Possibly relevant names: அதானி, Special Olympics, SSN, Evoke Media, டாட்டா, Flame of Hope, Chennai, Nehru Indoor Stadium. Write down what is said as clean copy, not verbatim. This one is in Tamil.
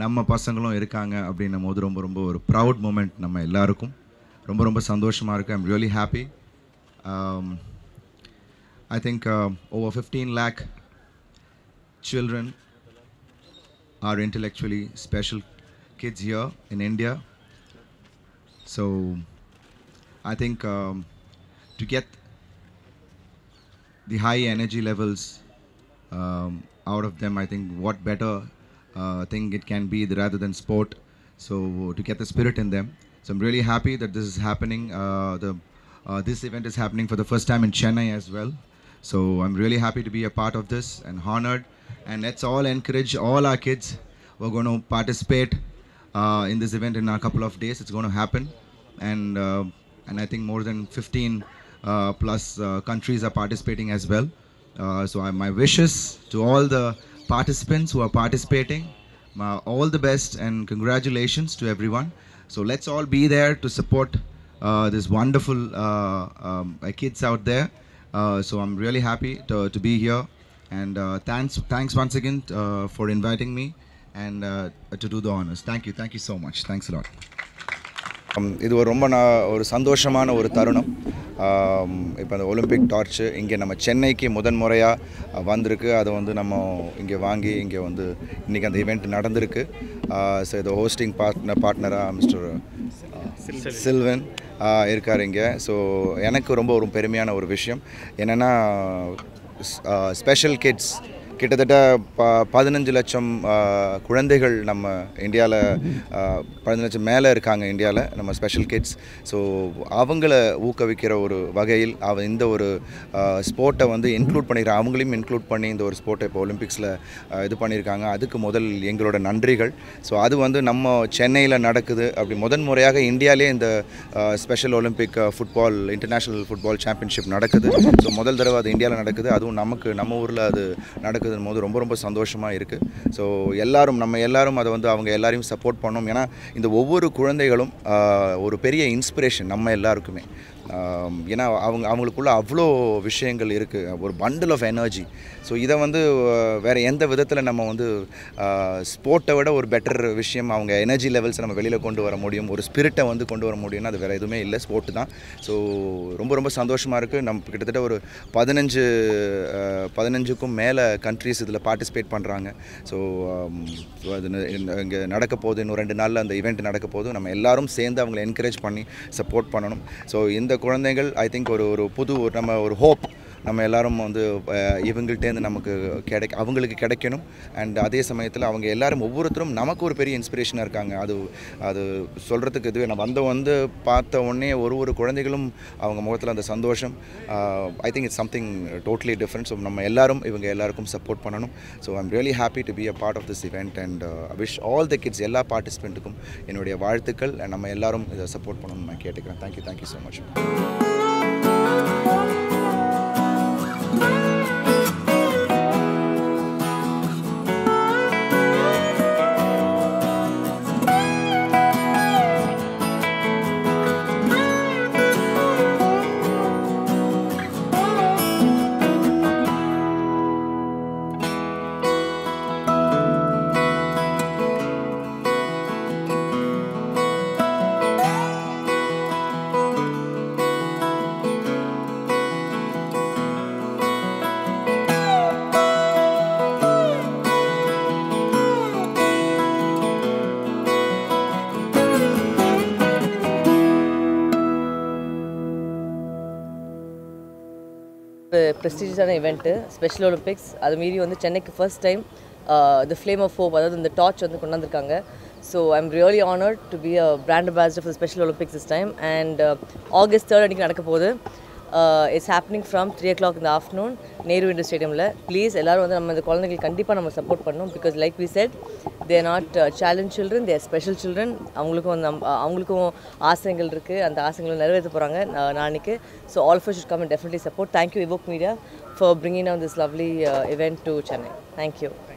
நம்ம பசங்களும் இருக்காங்க அப்படின்னும் போது ரொம்ப ரொம்ப ஒரு ப்ரவுட் மூமெண்ட் நம்ம எல்லாருக்கும் ரொம்ப ரொம்ப சந்தோஷமாக இருக்குது. I'm really happy. I think over 15 lakh children are intellectually special kids here in India. So I think to get the high energy levels out of them, I think what better thing it can be rather than sport. So to get the spirit in them. So I'm really happy that this is happening. This event is happening for the first time in Chennai as well. So I'm really happy to be a part of this and honored. And let's all encourage all our kids who are going to participate in this event in a couple of days. It's going to happen. And I think more than 15 plus countries are participating as well. So my wishes to all the participants who are participating. All the best and congratulations to everyone. So let's all be there to support this wonderful kids out there. So I'm really happy to be here, and thanks once again for inviting me and to do the honors. Thank you so much. Thanks a lot. இது ஒரு ரொம்ப ஒரு சந்தோஷமான ஒரு தருணம். இப்போ அந்த ஒலிம்பிக் டார்ச் இங்கே நம்ம சென்னைக்கு முதன்முறையாக வந்திருக்கு. அதை வந்து நம்ம இங்கே வாங்கி இங்கே வந்து இன்றைக்கி அந்த ஈவெண்ட் நடந்திருக்கு. ஸோ இது ஹோஸ்டிங் பார்ட்னராக மிஸ்டர் சில்வன் இருக்கார் இங்கே. ஸோ எனக்கு ரொம்ப ஒரு பெருமையான ஒரு விஷயம் என்னென்னா, ஸ்பெஷல் கிட்ஸ் கிட்டத்தட்ட 15 லட்சம் குழந்தைகள் நம்ம இந்தியாவில் 15 லட்சம் மேலே இருக்காங்க இந்தியாவில் நம்ம ஸ்பெஷல் கிட்ஸ். ஸோ அவங்கள ஊக்குவிக்கிற ஒரு வகையில் இந்த ஒரு ஸ்போர்ட்டை வந்து இன்க்ளூட் பண்ணிக்கிறேன். அவங்களையும் இன்க்ளூட் பண்ணி இந்த ஒரு ஸ்போர்ட்டை இப்போ ஒலிம்பிக்ஸில் இது பண்ணியிருக்காங்க. அதுக்கு முதல் எங்களோட நன்றிகள். ஸோ அது வந்து நம்ம சென்னையில் நடக்குது. அப்படி முதன் முறையாக இந்தியாவிலே இந்த special Olympic football international football championship நடக்குது. ஸோ முதல் தடவை அது இந்தியாவில் நடக்குது. அதுவும் நம்ம ஊரில் அது நடக்குது போது ரொம்ப ரொம்ப சந்தோஷமாக இருக்குது. ஸோ நம்ம எல்லாரும் அதை வந்து அவங்க எல்லாரையும் சப்போர்ட் பண்ணோம். ஏன்னா இந்த ஒவ்வொரு குழந்தைகளும் ஒரு பெரிய இன்ஸ்பிரேஷன் நம்ம எல்லாருக்குமே. ஏன்னா அவங்களுக்குள்ள அவ்வளோ விஷயங்கள் இருக்குது, ஒரு பண்டில் ஆஃப் எனர்ஜி. ஸோ இதை வந்து வேறு எந்த விதத்தில் நம்ம வந்து ஸ்போர்ட்டை விட ஒரு பெட்டர் விஷயம் அவங்க எனர்ஜி லெவல்ஸை நம்ம வெளியில் கொண்டு வர முடியும், ஒரு ஸ்பிரிட்டை வந்து கொண்டு வர முடியும்னா அது வேறு எதுவுமே இல்லை, ஸ்போர்ட்டு தான். ஸோ ரொம்ப ரொம்ப சந்தோஷமாக இருக்குது. நம்ம கிட்டத்தட்ட ஒரு 15க்கும் மேலே கண்ட்ரீஸ் இதில் பார்ட்டிசிபேட் பண்ணுறாங்க. ஸோ அது இங்கே நடக்க போது, இன்னும் 2 நாளில் அந்த ஈவெண்ட் நடக்க போது. நம்ம எல்லோரும் சேர்ந்து அவங்களை என்கரேஜ் பண்ணி சப்போர்ட் பண்ணணும். ஸோ இந்த குழந்தைகள் ஐ திங்க் ஒரு புது நம்ம ஒரு ஹோப் நம்ம எல்லோரும் வந்து இவங்கள்ட்டேருந்து நமக்கு அவங்களுக்கு கிடைக்கணும். அண்ட் அதே சமயத்தில் அவங்க எல்லோரும் ஒவ்வொருத்தரும் நமக்கு ஒரு பெரிய இன்ஸ்பிரேஷனாக இருக்காங்க. அது அது சொல்கிறதுக்கு இதுவே நான் வந்து பார்த்த உடனே ஒரு குழந்தைகளும் அவங்க முகத்தில் அந்த சந்தோஷம், I think it's something totally different. So நம்ம எல்லோரும் இவங்க எல்லாருக்கும் சப்போர்ட் பண்ணணும். So I'm really happy to be a part of this event and wish all the kids, எல்லா பார்ட்டிசிபெண்ட்டுக்கும் என்னுடைய வாழ்த்துக்கள். அண்ட் நம்ம எல்லோரும் இதை சப்போர்ட் பண்ணணும்னு நான் கேட்டுக்கிறேன். Thank you so much. ப்ரெஸ்டீஜியஸான இவெண்ட்டு ஸ்பெஷல் ஒலிம்பிக்ஸ். அது மீறி வந்து சென்னைக்கு first time the flame of hope, அதாவது இந்த டார்ச் வந்து கொண்டாந்துருக்காங்க. So I'm really honoured to be a brand ambassador for special Olympics this time. And August 3rd அன்றைக்கி நடக்க போகுது. இட்ஸ் ஹேப்பனிங் ஃப்ரம் 3 o'clock இந்த afternoon நேரு இண்டோர் ஸ்டேடியமில். ப்ளீஸ் எல்லோரும் வந்து நம்ம இந்த குழந்தைங்களுக்கு கண்டிப்பாக நம்ம சப்போர்ட் பண்ணணும். Because like we said, they are not challenge children, they are special children. அவங்களுக்கும் அவங்களுக்கும் ஆசைகள் இருக்குது. அந்த ஆசைகளை நிறைவேற்ற போகிறாங்க நாளைக்கு. So all of you should come and definitely support. Thank you Evoke Media for bringing down this lovely event to Chennai. Thank you.